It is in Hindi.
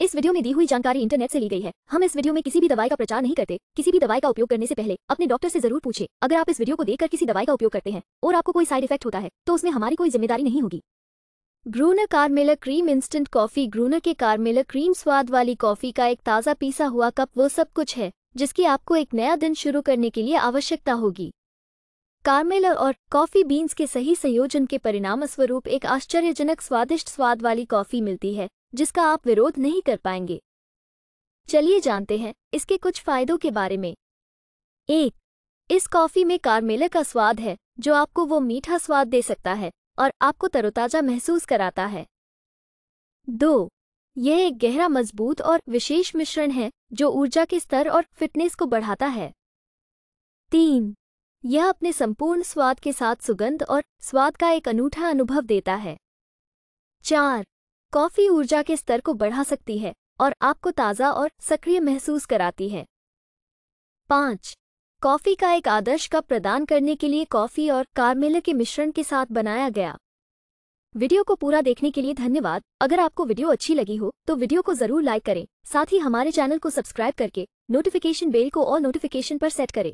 इस वीडियो में दी हुई जानकारी इंटरनेट से ली गई है। हम इस वीडियो में किसी भी दवाई का प्रचार नहीं करते। किसी भी दवाई का उपयोग करने से पहले अपने डॉक्टर से जरूर पूछें। अगर आप इस वीडियो को देखकर किसी दवाई का उपयोग करते हैं और आपको कोई साइड इफेक्ट होता है तो उसमें हमारी कोई जिम्मेदारी नहीं होगी। Gruner caramel cream instant coffee. Gruner के कारमेल क्रीम स्वाद वाली कॉफी का एक ताज़ा पीसा हुआ कप वो सब कुछ है जिसकी आपको एक नया दिन शुरू करने के लिए आवश्यकता होगी। कारमेल और कॉफी बीन्स के सही संयोजन के परिणामस्वरूप एक आश्चर्यजनक स्वादिष्ट स्वाद वाली कॉफी मिलती है जिसका आप विरोध नहीं कर पाएंगे। चलिए जानते हैं इसके कुछ फायदों के बारे में। 1. इस कॉफी में कारमेल का स्वाद है जो आपको वो मीठा स्वाद दे सकता है और आपको तरोताजा महसूस कराता है। 2. यह एक गहरा मजबूत और विशेष मिश्रण है जो ऊर्जा के स्तर और फिटनेस को बढ़ाता है। 3. यह अपने संपूर्ण स्वाद के साथ सुगंध और स्वाद का एक अनूठा अनुभव देता है। 4. कॉफी ऊर्जा के स्तर को बढ़ा सकती है और आपको ताज़ा और सक्रिय महसूस कराती है। 5. कॉफी का एक आदर्श कप प्रदान करने के लिए कॉफी और कारमेल के मिश्रण के साथ बनाया गया। वीडियो को पूरा देखने के लिए धन्यवाद। अगर आपको वीडियो अच्छी लगी हो तो वीडियो को जरूर लाइक करें। साथ ही हमारे चैनल को सब्सक्राइब करके नोटिफिकेशन बेल को और नोटिफिकेशन पर सेट करें।